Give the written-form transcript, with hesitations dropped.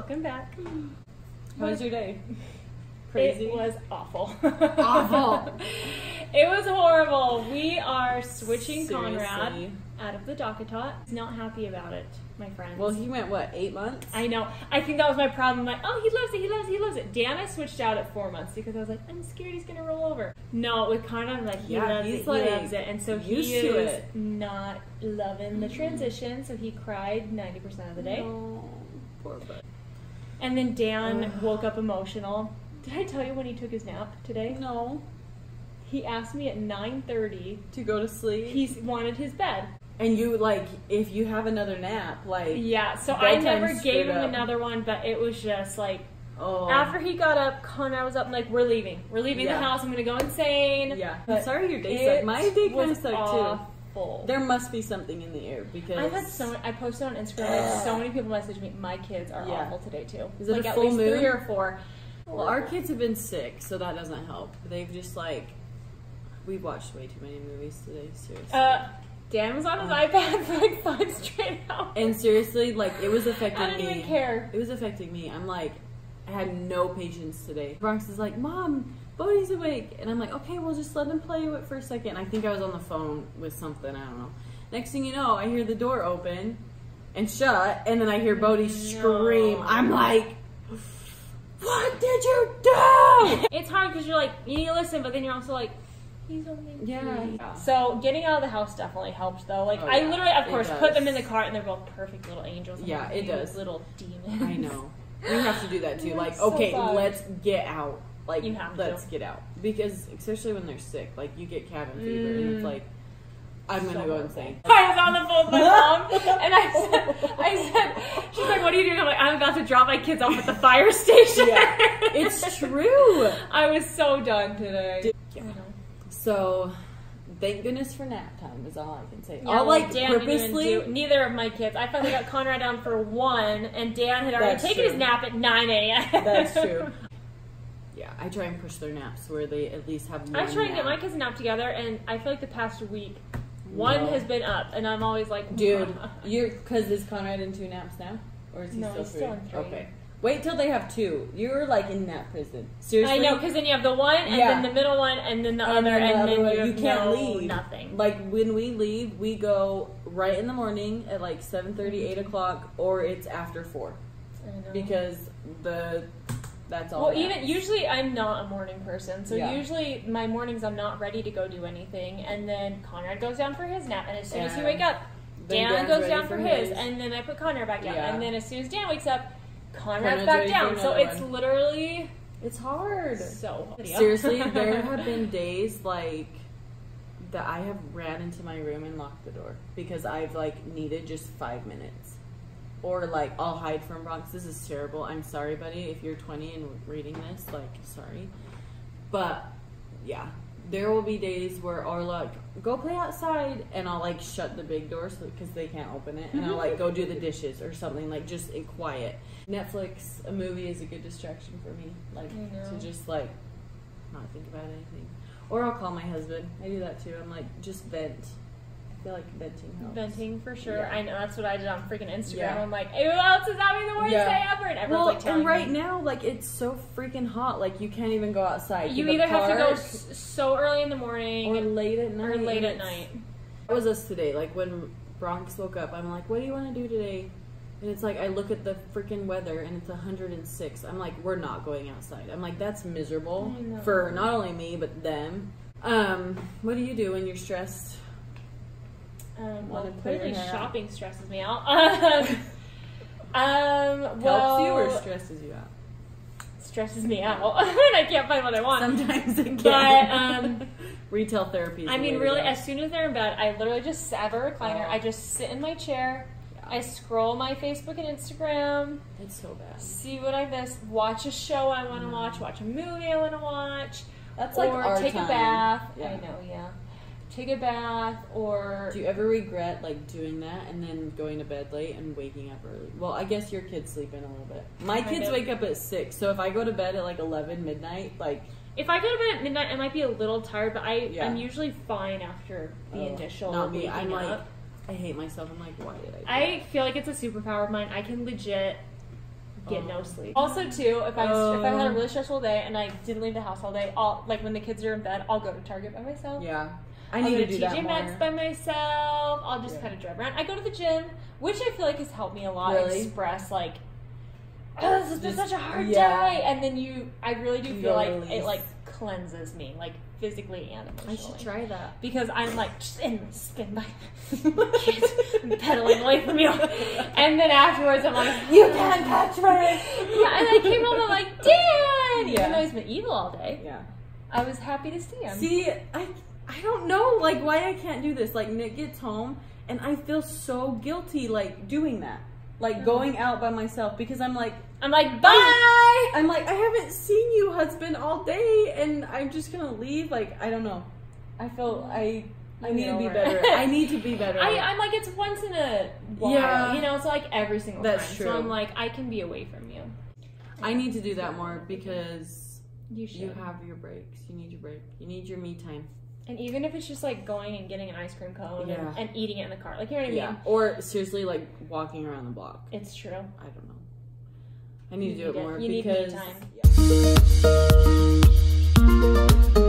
Welcome back. How was your day? Crazy? It was awful. Awful. It was horrible. We are switching Conrad out of the Docketot. He's not happy about it, my friends. Well, he went, what, 8 months? I know. I think that was my problem. Like, oh, he loves it, he loves it, he loves it. Dan, I switched out at 4 months because I was like, I'm scared he's going to roll over. No, with Conrad, I'm like, he loves it. And so he is not loving the transition, so he cried 90% of the day. No, poor bud. And then Dan woke up emotional. Did I tell you when he took his nap today? No. He asked me at 9:30 to go to sleep. He wanted his bed. And you, like, if you have another nap, like... Yeah, so I never gave him another one, but it was just, like... Oh. After he got up, Conrad was up and, like, we're leaving. We're leaving the house. I'm going to go insane. Yeah. But sorry your day sucked. My day kind of sucked, too. There must be something in the air because I've had so many, I posted on Instagram and so many people message me, my kids are awful today too. Is it like a full moon? 3 or 4. Well, our kids have been sick, so that doesn't help. They've just like, we watched way too many movies today, seriously. Dan was on his iPad for like 5 straight hours. And seriously, like it was affecting me. I didn't even care. It was affecting me. I'm like, I had no patience today. Bronx is like, Mom, Bodhi's awake. And I'm like, okay, well, just let him play for a second. And I think I was on the phone with something, I don't know. Next thing you know, I hear the door open and shut, and then I hear Bodhi scream. I'm like, what did you do? It's hard because you're like, you need to listen, but then you're also like, he's only three. So getting out of the house definitely helped though. Like I literally, of course, put them in the cart and they're both perfect little angels. Yeah, it does. Little demons. I know. We have to do that too. Like, so okay, let's get out. Like, let's get out. Because, especially when they're sick, like, you get cabin fever, and it's like, I'm going to go insane. I was on the phone with my mom, and I said, she's like, what are you doing? I'm like, I'm about to drop my kids off at the fire station. Yeah, it's true. I was so done today. Yeah. So, thank goodness for nap time is all I can say. Yeah, Dan purposely neither of my kids. I finally got Conrad down for 1, and Dan had already taken his nap at 9 a.m. That's true. Yeah, I try and push their naps where they at least have one I try and get my kids a nap together, and I feel like the past week, one has been up, and I'm always like, dude, because is Conrad in 2 naps now? Or is he still 3? Still in 3. Okay. Wait till they have 2. You're like in nap prison. Seriously? I know, because then you have the one, and then the middle one, and then the other, and then you can't leave. Nothing. Like, when we leave, we go right in the morning at like 7:30, 8 o'clock, or it's after 4. I know. Because that's all. Well, even usually I'm not a morning person, so usually my mornings I'm not ready to go do anything, and then Conrad goes down for his nap, and as soon as he wakes up, Dan goes down for his, and then I put Conrad back down, and then as soon as Dan wakes up, Conrad's back down. So it's literally hard. So seriously, there have been days like that I have ran into my room and locked the door because I've like needed just 5 minutes. Or, like, I'll hide from Bronx. This is terrible. I'm sorry, buddy, if you're 20 and reading this. Like, sorry. But, yeah. There will be days where I'll, like, go play outside. And I'll, like, shut the big door because they can't open it. And I'll, like, go do the dishes or something. Like, just in quiet. Netflix, a movie is a good distraction for me. Like, to just, like, not think about anything. Or I'll call my husband. I do that, too. I'm, like, just vent. I feel like venting helps. Venting for sure. Yeah. I know that's what I did on freaking Instagram. Yeah. I'm like, who else is having the worst day ever? And everyone's like telling me. Now, like it's so freaking hot. Like you can't even go outside. You either have to go so early in the morning or late at night. That was us today. Like when Bronx woke up, I'm like, what do you want to do today? And it's like I look at the freaking weather and it's 106. I'm like, we're not going outside. I'm like, that's miserable for not only me but them. What do you do when you're stressed? Well, clearly shopping stresses me out. Well, helps you or stresses you out? Stresses me out. And I can't find what I want. Sometimes it can. But, retail therapy. I mean, really, as soon as they're in bed, I literally just have a recliner. I just sit in my chair. I scroll my Facebook and Instagram. It's so bad. See what I miss. Watch a show I want to watch. Watch a movie I want to watch. That's like our time. Or take a bath. Yeah. I know, take a bath or... Do you ever regret, like, doing that and then going to bed late and waking up early? Well, I guess your kids sleep in a little bit. My kids wake up at 6, so if I go to bed at, like, 11 midnight, like... If I go to bed at midnight, I might be a little tired, but I'm usually fine after the initial waking up. Not me. I'm like, I hate myself. I'm like, why did I do that? I feel like it's a superpower of mine. I can legit... get no sleep. Also too, if I had a really stressful day and I didn't leave the house all day, like when the kids are in bed, I'll go to Target by myself. Yeah. I need to do that more. I'll go to TJ Maxx by myself. I'll just kind of drive around. I go to the gym, which I feel like has helped me a lot express like, oh, this has been such a hard day. And then I really do feel like it like cleanses me, like physically and emotionally. I should try that. Because I'm like, just in the spin by kids and pedaling away from you. And then afterwards I'm like, you can catch me. Yeah, and I came home and I'm like, Dan! Yeah. Even though he's been evil all day. Yeah. I was happy to see him. See, I don't know, like, why I can't do this. Like, Nick gets home, and I feel so guilty, like, doing that. Like, going out by myself, because I'm like, bye! I'm like, I haven't seen you, husband, all day, and I'm just gonna leave. Like, I don't know. I feel, I need to be better. I need to be better. I'm like, it's once in a while, you know? It's like every single time. That's true. So I'm like, I can be away from you. I need to do that more, because you have your breaks. You need your break. You need your me time. And even if it's just like going and getting an ice cream cone and eating it in the car, like, you know what I mean? Yeah. Or seriously, like walking around the block. It's true. I don't know. I need to do it more because you need me time. Yeah.